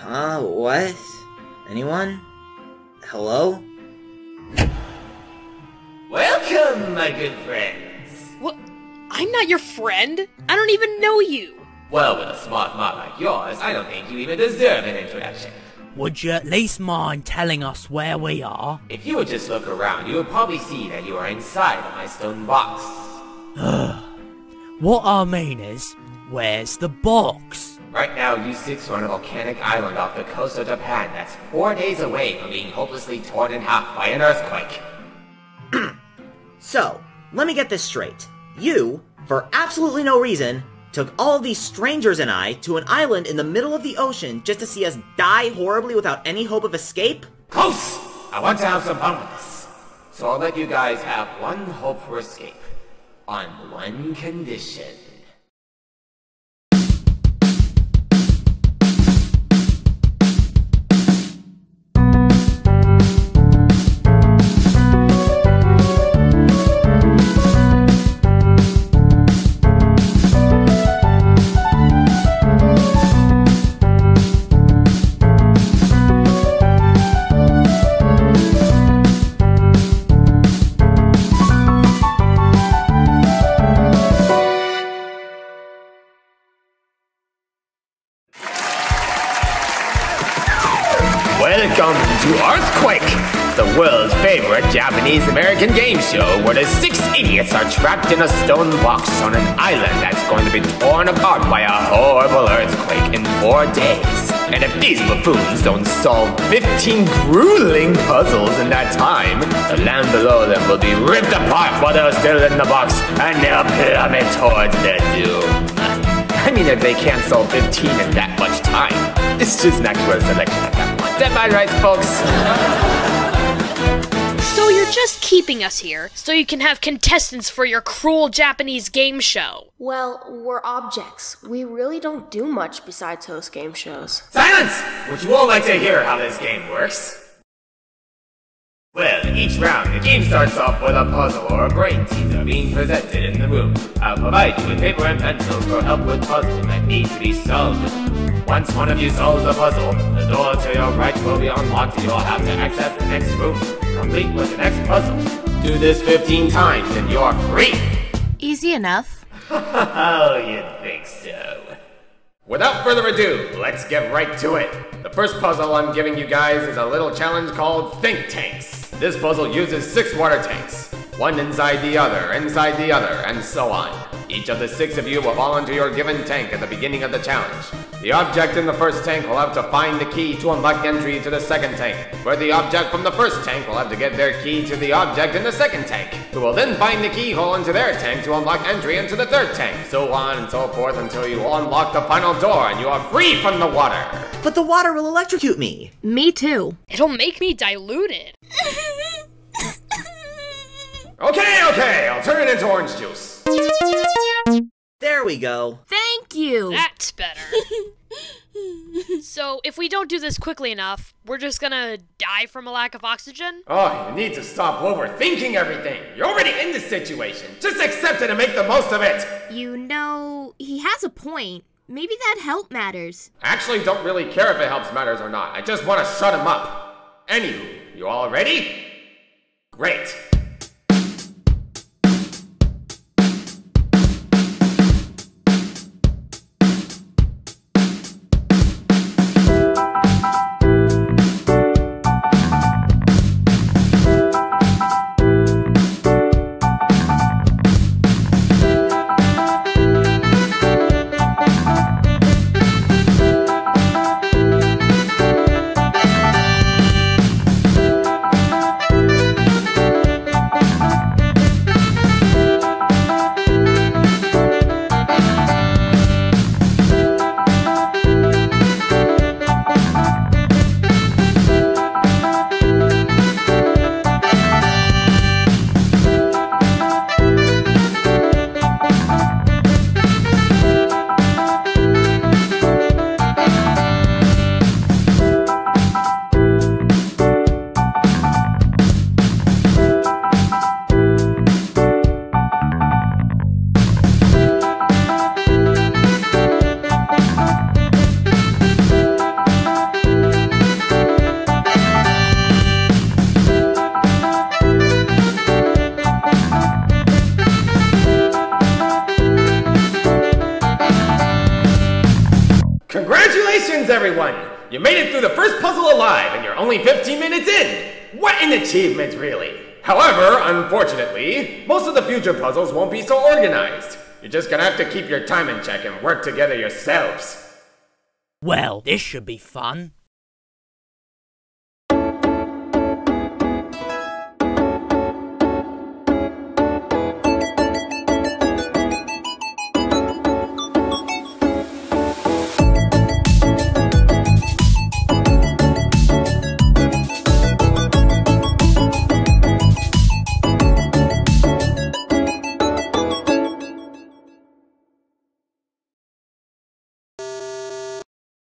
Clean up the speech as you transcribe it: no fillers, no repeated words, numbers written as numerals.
Huh? What? Anyone? Hello? Welcome, my good friends! What? I'm not your friend! I don't even know you! Well, with a smart mouth like yours, I don't think you even deserve an introduction. Would you at least mind telling us where we are? If you would just look around, you would probably see that you are inside of my stone box. What I mean is, where's the box? Right now, you six are on a volcanic island off the coast of Japan that's 4 days away from being hopelessly torn in half by an earthquake. So, let me get this straight. You, for absolutely no reason, took all of these strangers and I to an island in the middle of the ocean just to see us die horribly without any hope of escape? Close! I want to have some fun with this. So I'll let you guys have one hope for escape. On one condition. Welcome to Earthquake, the world's favorite Japanese-American game show where the six idiots are trapped in a stone box on an island that's going to be torn apart by a horrible earthquake in 4 days. And if these buffoons don't solve 15 grueling puzzles in that time, the land below them will be ripped apart while they're still in the box, and they'll plummet towards their doom. I mean, if they can't solve 15 in that much time, it's just natural selection at that point. Is that my right, folks? So you're just keeping us here so you can have contestants for your cruel Japanese game show. Well, we're objects. We really don't do much besides host game shows. Silence! Would you all like to hear how this game works? Well, in each round, the game starts off with a puzzle or a brain teaser being presented in the room. I'll provide you with paper and pencils for help with puzzles that need to be solved. Once one of you solves the puzzle, the door to your right will be unlocked and you'll have to access the next room, complete with the next puzzle. Do this 15 times and you're free! Easy enough. Oh, you'd think so. Without further ado, let's get right to it. The first puzzle I'm giving you guys is a little challenge called Think Tanks. This puzzle uses 6 water tanks, one inside the other, and so on. Each of the 6 of you will fall into your given tank at the beginning of the challenge. The object in the first tank will have to find the key to unlock entry to the second tank, where the object from the first tank will have to get their key to the object in the second tank, who will then find the keyhole into their tank to unlock entry into the third tank, so on and so forth until you unlock the final door and you are free from the water. But the water will electrocute me. Me too. It'll make me diluted. Okay, I'll turn it into orange juice. There we go. Thank you. That's better. So, if we don't do this quickly enough, we're just gonna die from a lack of oxygen? Oh, you need to stop overthinking everything. You're already in this situation. Just accept it and make the most of it. You know, he has a point. Maybe that help matters. I actually don't really care if it helps matters or not. I just want to shut him up. Anywho, you all ready? Great. everyone! You made it through the first puzzle alive, and you're only 15 minutes in! What an achievement, really! However, unfortunately, most of the future puzzles won't be so organized. You're just gonna have to keep your time in check and work together yourselves. Well, this should be fun.